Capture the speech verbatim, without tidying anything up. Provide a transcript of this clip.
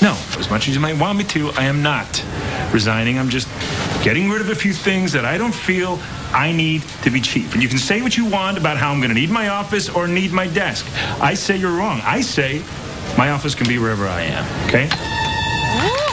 No, as much as you might want me to, I am not resigning. I'm just getting rid of a few things that I don't feel I need to be chief. And you can say what you want about how I'm going to need my office or need my desk. I say you're wrong. I say my office can be wherever I am, okay?